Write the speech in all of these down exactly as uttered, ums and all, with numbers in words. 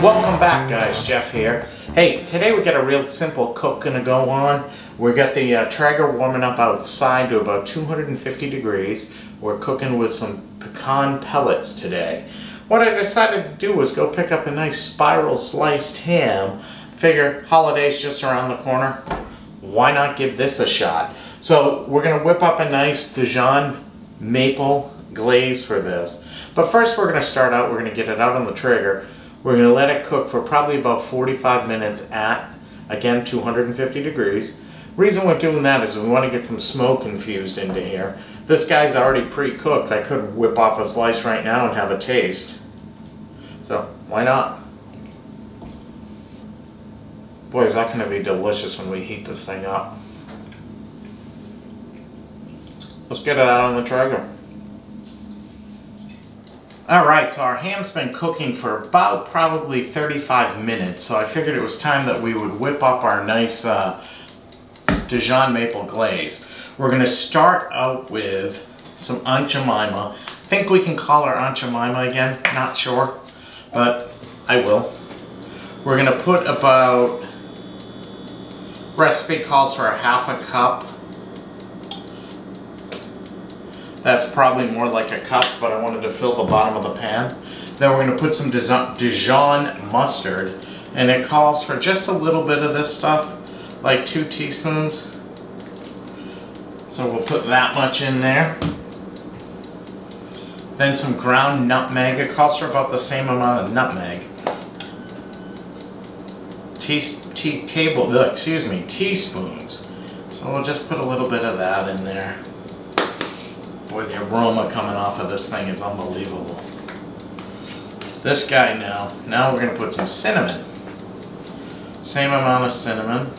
Welcome back, guys. Jeff here. Hey, today we got a real simple cook gonna go on. We got the uh, Traeger warming up outside to about two hundred fifty degrees. We're cooking with some pecan pellets today. What I decided to do was go pick up a nice spiral sliced ham. Figure holidays just around the corner. Why not give this a shot? So we're gonna whip up a nice Dijon maple glaze for this. But first we're gonna start out, we're gonna get it out on the Traeger. We're going to let it cook for probably about forty-five minutes at, again, two hundred fifty degrees. Reason we're doing that is we want to get some smoke infused into here. This guy's already pre-cooked. I could whip off a slice right now and have a taste. So, why not? Boy, is that going to be delicious when we heat this thing up. Let's get it out on the Traeger. Alright, so our ham's been cooking for about probably thirty-five minutes, so I figured it was time that we would whip up our nice uh, Dijon maple glaze. We're going to start out with some Aunt Jemima. I think we can call her Aunt Jemima again, not sure, but I will. We're going to put about, recipe calls for a half a cup. That's probably more like a cup, but I wanted to fill the bottom of the pan. Then we're going to put some Dijon mustard, and it calls for just a little bit of this stuff, like two teaspoons. So we'll put that much in there. Then some ground nutmeg. It calls for about the same amount of nutmeg. Tea, tea, table, excuse me, teaspoons. So we'll just put a little bit of that in there. Boy, the aroma coming off of this thing is unbelievable. This guy now. Now we're going to put some cinnamon. Same amount of cinnamon.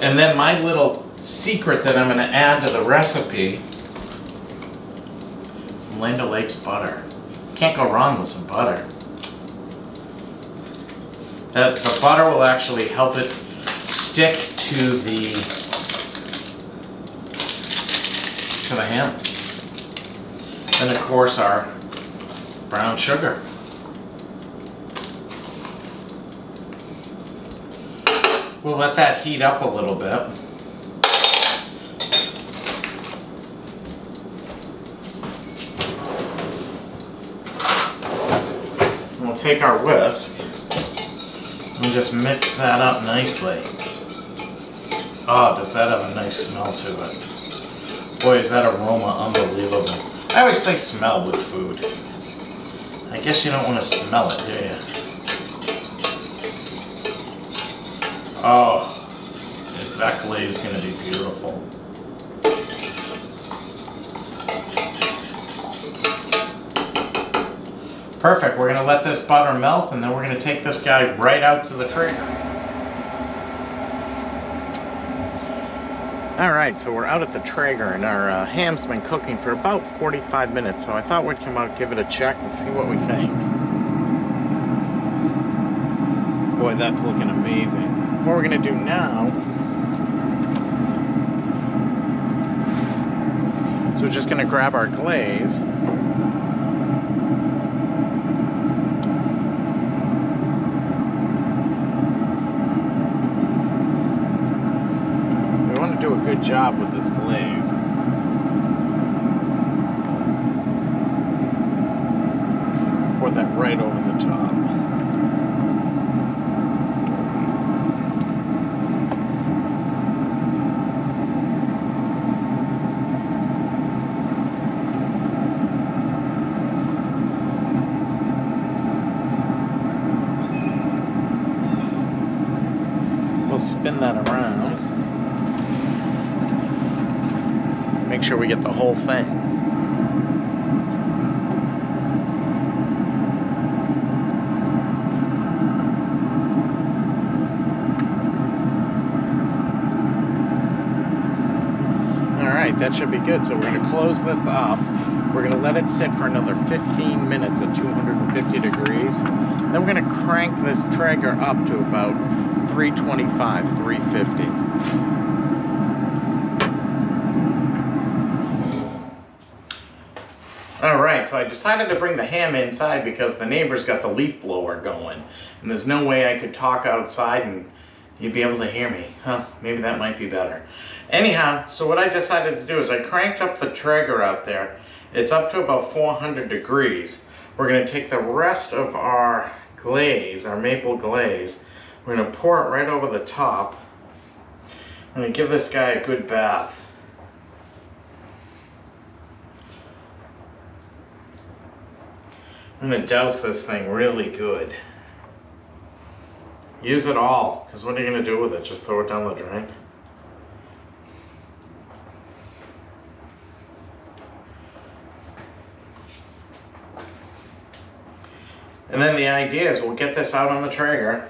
And then my little secret that I'm going to add to the recipe. Some Land O' Lakes butter. Can't go wrong with some butter. That, the butter will actually help it stick to the... to the ham. And of course our brown sugar. We'll let that heat up a little bit. And we'll take our whisk and just mix that up nicely. Oh, does that have a nice smell to it. Boy, is that aroma unbelievable. I always say smell with food. I guess you don't want to smell it, do you? Oh, is that glaze going to be beautiful. Perfect. We're going to let this butter melt, and then we're going to take this guy right out to the Traeger. Alright, so we're out at the Traeger, and our uh, ham's been cooking for about forty-five minutes, so I thought we'd come out, give it a check, and see what we think. Boy, that's looking amazing. What we're going to do now is we're just going to grab our glaze. Do a good job with this glaze. Pour that right over the top. We'll spin that around. Make sure we get the whole thing. Alright, that should be good. So we're going to close this up. We're going to let it sit for another fifteen minutes at two hundred fifty. one hundred fifty degrees. Then we're going to crank this Traeger up to about three twenty-five, three fifty. All right, so I decided to bring the ham inside because the neighbor's got the leaf blower going, and there's no way I could talk outside and you'd be able to hear me. Huh, maybe that might be better. Anyhow, so what I decided to do is I cranked up the Traeger out there. It's up to about four hundred degrees. We're gonna take the rest of our glaze, our maple glaze, we're gonna pour it right over the top. I'm gonna give this guy a good bath. I'm going to douse this thing really good. Use it all, because what are you going to do with it? Just throw it down the drain? And then the idea is we'll get this out on the Traeger.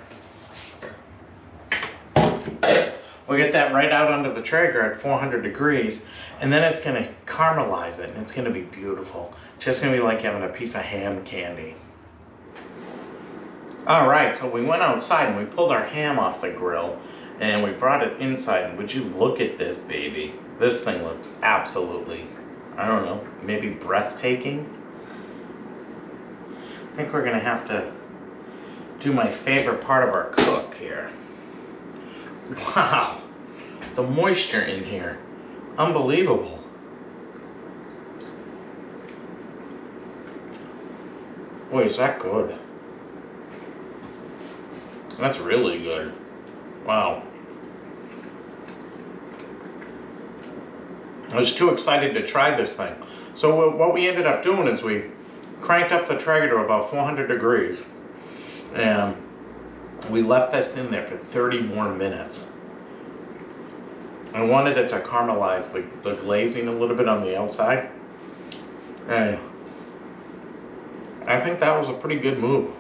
We'll get that right out under the Traeger at four hundred degrees, and then it's going to caramelize it, and it's going to be beautiful. It's just going to be like having a piece of ham candy. Alright, so we went outside and we pulled our ham off the grill, and we brought it inside, and would you look at this baby? This thing looks absolutely, I don't know, maybe breathtaking? I think we're going to have to do my favorite part of our cook here. Wow, the moisture in here, unbelievable. Boy, is that good. That's really good. Wow. I was too excited to try this thing. So what we ended up doing is we cranked up the Traeger to about four hundred degrees. And we left this in there for thirty more minutes. I wanted it to caramelize the, the glazing a little bit on the outside. And I think that was a pretty good move,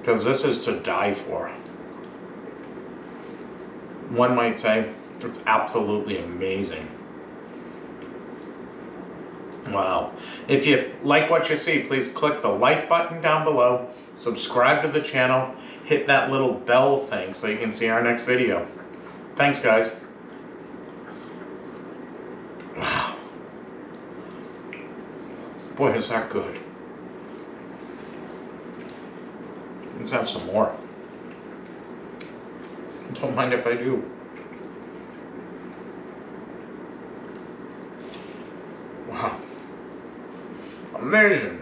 because this is to die for. One might say it's absolutely amazing. Wow. If you like what you see, please click the like button down below, subscribe to the channel, hit that little bell thing so you can see our next video. Thanks, guys. Wow. Boy, is that good. Let's have some more. Don't mind if I do. Wow. Amazing.